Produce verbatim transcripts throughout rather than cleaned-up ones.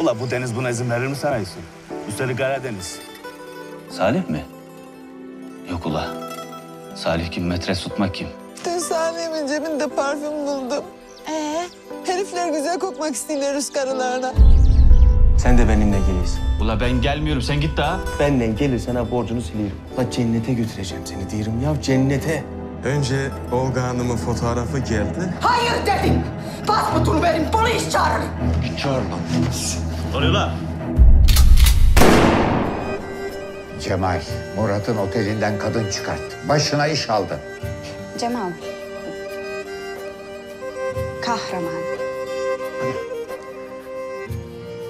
Ula bu deniz buna izin verir mi sana Yusuf? Üstelik Karadeniz. Salih mi? Yok ula. Salih kim, metres tutmak kim? Dün Salih'imin cebinde parfüm buldum. Ee? Herifler güzel kokmak istiyorlar üst karılarına. Sen de benimle geliyorsun. Ula ben gelmiyorum, sen git daha. Benden gelirsen ha borcunu siliyorum. Ula cennete götüreceğim seni diyorum ya, cennete. Önce Olga Hanım'ın fotoğrafı geldi. Hayır dedim! Bas mutunu verin, polis çağırın! Çağırma. Ne oluyor lan? Cemal, Murat'ın otelinden kadın çıkarttı. Başına iş aldın. Cemal. Kahraman.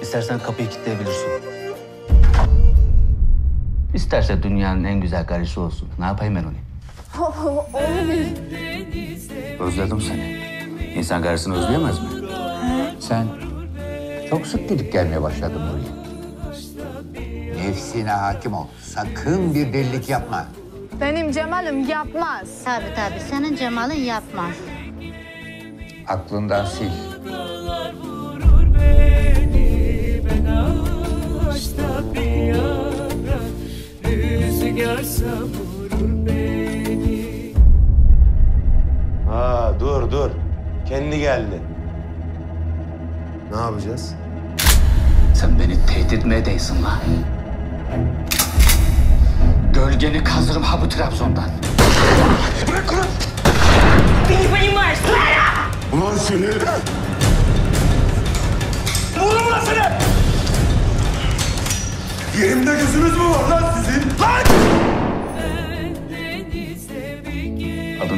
İstersen kapıyı kilitleyebilirsin. İsterse dünyanın en güzel karısı olsun. Ne yapayım ben onu? Özledim seni. İnsan karısını özleyemez mi? Sen çok sık gidip gelmeye başladın buraya. Nefsine hakim ol. Sakın bir delilik yapma. Benim Cemal'im yapmaz. Tabii tabii. Senin Cemal'in yapmaz. Aklından sil. Ha dur dur. Kendi geldi. Ne yapacağız? Sen beni tehdit mi edeysin lan? Gölgeni kazırım ha bu Trabzon'dan. Bırak ulan! Beni benim var! Ulan seni! Vurun lan seni! Yerimde gözünüz mü var lan sizin? Lan! Adın